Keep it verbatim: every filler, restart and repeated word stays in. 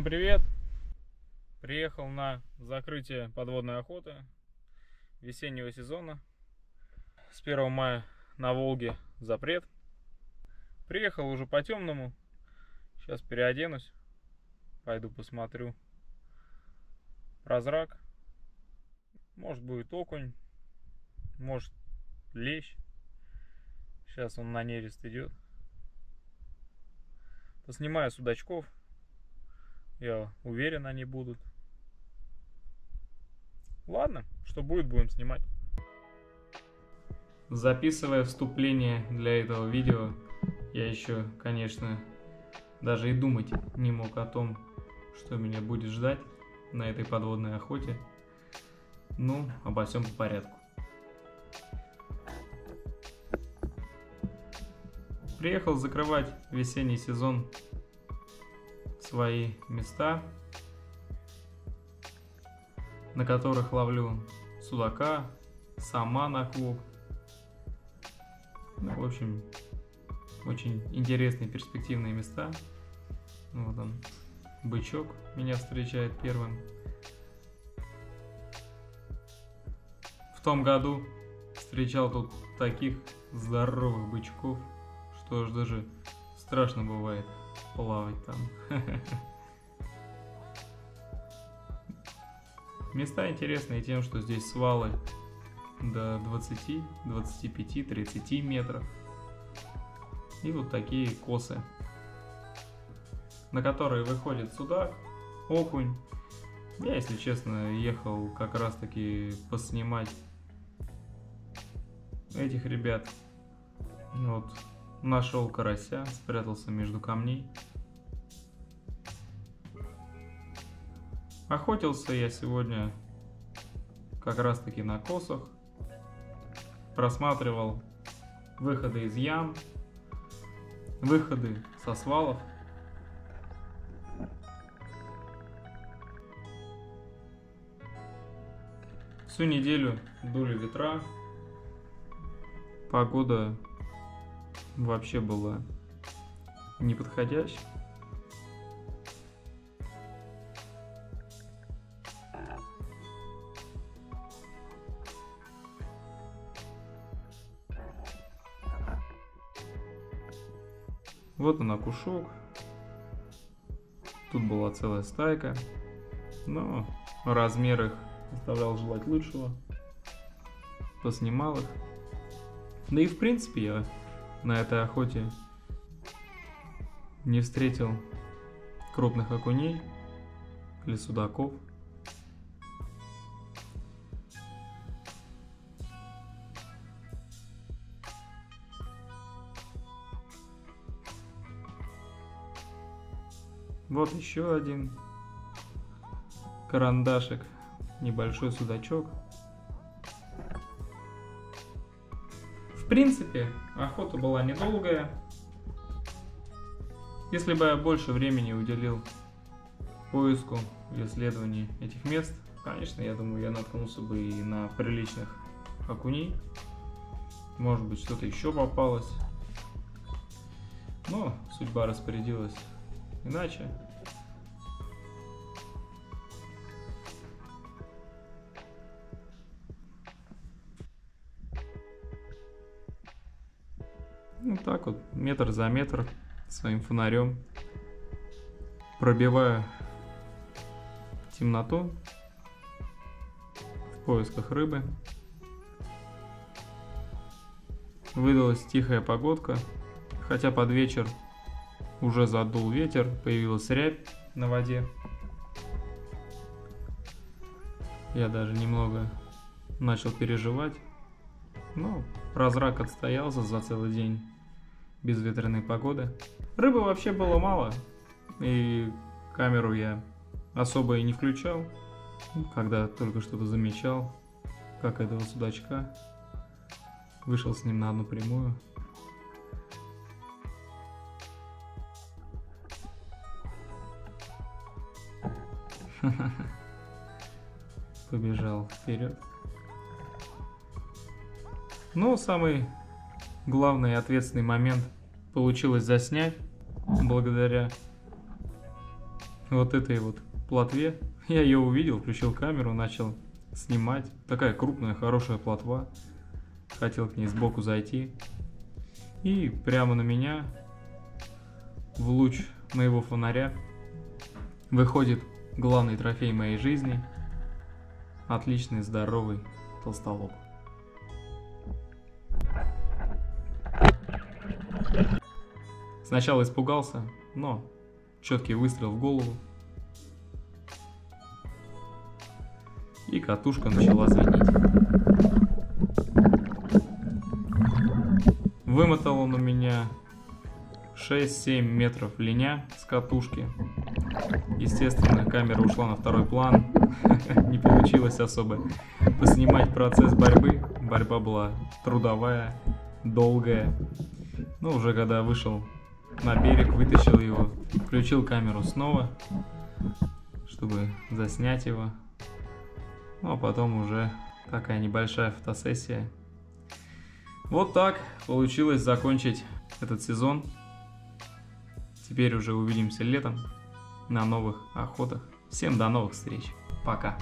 Всем привет! Приехал на закрытие подводной охоты весеннего сезона. С первого мая на Волге запрет. Приехал уже по темному. Сейчас переоденусь. Пойду посмотрю прозрак. Может, будет окунь. Может, лещ. Сейчас он на нерест идет. Поснимаю судачков. Я уверен, они будут. Ладно, что будет, будем снимать. Записывая вступление для этого видео, я еще, конечно, даже и думать не мог о том, что меня будет ждать на этой подводной охоте. Ну, обо всем по порядку. Приехал закрывать весенний сезон. Свои места, на которых ловлю судака, сама на клуб. Ну, в общем, очень интересные перспективные места. Вот он, бычок меня встречает первым. В том году встречал тут таких здоровых бычков, что аж даже страшно бывает. Плавать там. Места интересные тем, что здесь свалы до двадцати, двадцати пяти, тридцати метров. И вот такие косы, на которые выходит судак, окунь. Я, если честно, ехал как раз таки поснимать этих ребят. Вот. Нашел карася, спрятался между камней. Охотился я сегодня как раз таки на косах. Просматривал выходы из ям, выходы со свалов. Всю неделю дули ветра. Погода вообще была неподходящей. Вот он, окушок. Тут была целая стайка, но размер их оставлял желать лучшего. Поснимал их. Да и в принципе я на этой охоте не встретил крупных окуней или судаков. Вот еще один карандашик, небольшой судачок. В принципе, охота была недолгая. Если бы я больше времени уделил поиску и исследованию этих мест, конечно, я думаю, я наткнулся бы и на приличных окуней. Может быть, что-то еще попалось. Но судьба распорядилась иначе. Вот так вот, метр за метр, своим фонарем пробиваю темноту в поисках рыбы. Выдалась тихая погодка, хотя под вечер уже задул ветер, появилась рябь на воде. Я даже немного начал переживать, но прозрак отстоялся за целый день безветренной погоды. Рыбы вообще было мало, и камеру я особо и не включал, когда только что-то замечал, как этого судачка. Вышел с ним на одну прямую. Побежал вперед. Но самый главный и ответственный момент получилось заснять благодаря вот этой вот плотве. Я ее увидел, включил камеру, начал снимать. Такая крупная, хорошая плотва. Хотел к ней сбоку зайти. И прямо на меня, в луч моего фонаря, выходит главный трофей моей жизни. Отличный, здоровый толстолоб. Сначала испугался, но четкий выстрел в голову. И катушка начала звенеть. Вымотал он у меня шесть-семь метров линя с катушки. Естественно, камера ушла на второй план. Не получилось особо поснимать процесс борьбы. Борьба была трудовая, долгая. Но уже когда вышел на берег, вытащил его, включил камеру снова, чтобы заснять его. Ну а потом уже такая небольшая фотосессия. Вот так получилось закончить этот сезон. Теперь уже увидимся летом на новых охотах. Всем до новых встреч. Пока.